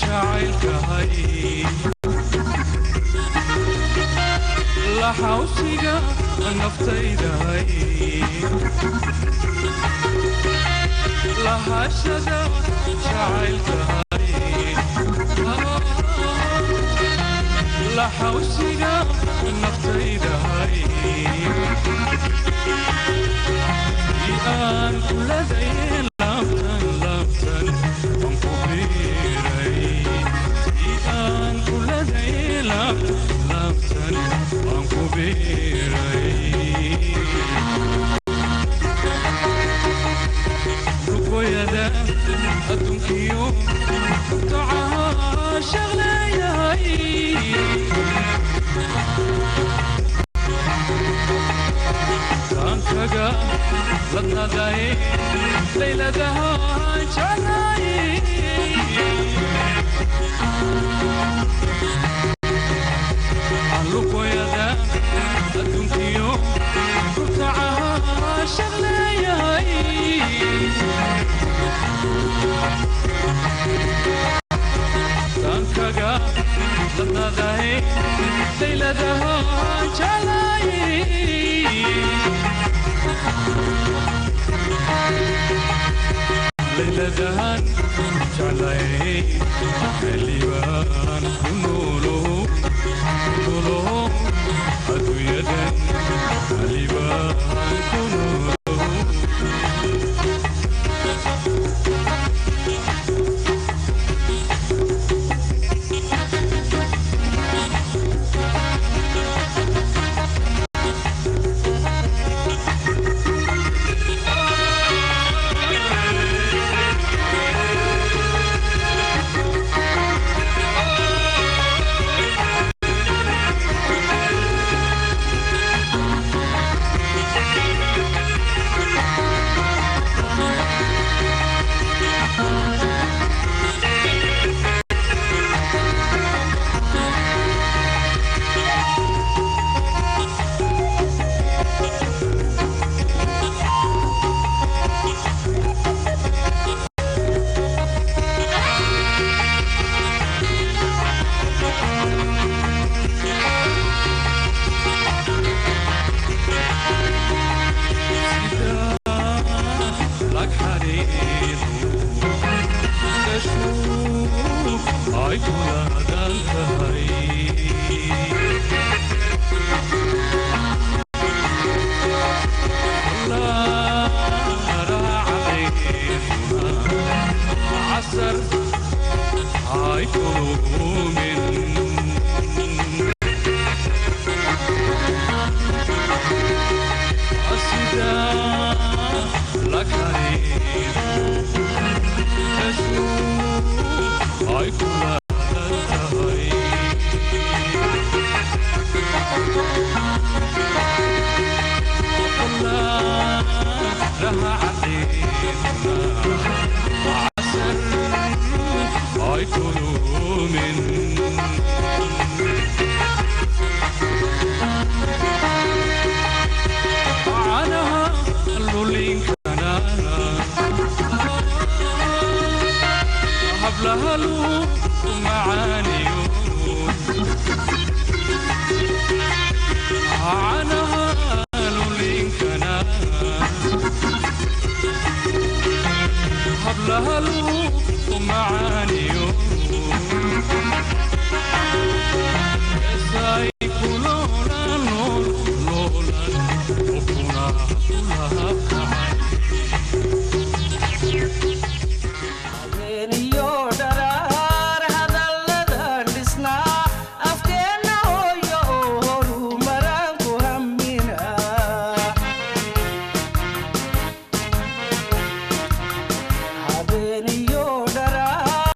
شاعل كهاي لا حوشيجا نفتي داي لا حشدا شاعل كهاي لا حوشيجا نفتي داي يان لذين لطنا داي ليلة دهان شناي علوكو يا دا أدونكيو كرتعها شغلاي تنكاقا لطنا داي ليلة دهان شناي ليلة دهان شعلاي الليبان نورو نورو أدو يدن الليبان نورو هلا